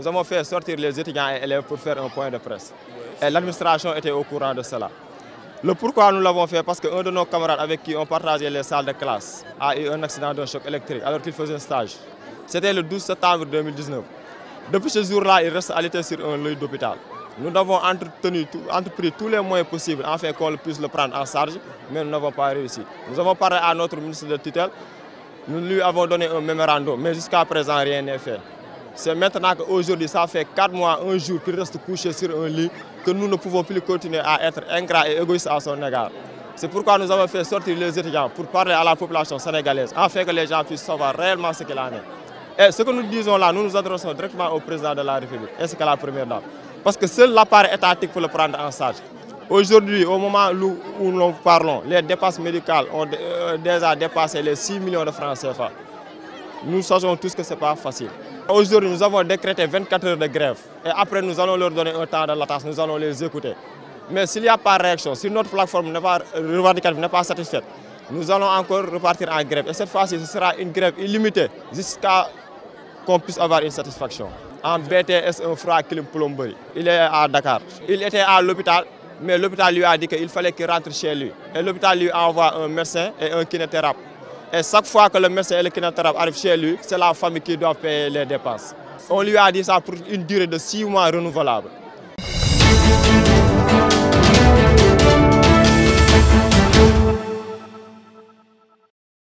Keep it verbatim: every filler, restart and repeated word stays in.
Nous avons fait sortir les étudiants et élèves pour faire un point de presse. Et l'administration était au courant de cela. Le pourquoi nous l'avons fait, parce qu'un de nos camarades avec qui on partageait les salles de classe a eu un accident d'un choc électrique alors qu'il faisait un stage. C'était le douze septembre deux mille dix-neuf. Depuis ce jour-là, il reste allaité sur un lit d'hôpital. Nous avons entretenu, entrepris tous les moyens possibles afin qu'on puisse le prendre en charge, mais nous n'avons pas réussi. Nous avons parlé à notre ministre de tutelle, nous lui avons donné un mémorandum, mais jusqu'à présent rien n'est fait. C'est maintenant qu'aujourd'hui, ça fait quatre mois, un jour qu'il reste couché sur un lit, que nous ne pouvons plus continuer à être ingrats et égoïstes à son égard. C'est pourquoi nous avons fait sortir les étudiants pour parler à la population sénégalaise, afin que les gens puissent savoir réellement ce qu'il en est. Et ce que nous disons là, nous nous adressons directement au président de la République, ainsi qu'à la première dame. Parce que seul l'appareil étatique peut le prendre en charge. Aujourd'hui, au moment où nous parlons, les dépenses médicales ont déjà dépassé les six millions de francs C F A. Nous savons tous que ce n'est pas facile. Aujourd'hui, nous avons décrété vingt-quatre heures de grève et après nous allons leur donner un temps de latence, nous allons les écouter. Mais s'il n'y a pas de réaction, si notre plateforme n'est pas revendicative, n'est pas satisfaite, nous allons encore repartir en grève. Et cette fois-ci, ce sera une grève illimitée jusqu'à qu'on puisse avoir une satisfaction. En B T S, un frère Kilim Plomberie, il est à Dakar. Il était à l'hôpital, mais l'hôpital lui a dit qu'il fallait qu'il rentre chez lui. Et l'hôpital lui envoie un médecin et un kinésithérapeute. Et chaque fois que le médecin et le kinésithérapeute arrivent chez lui, c'est la famille qui doit payer les dépenses. On lui a dit ça pour une durée de six mois renouvelable.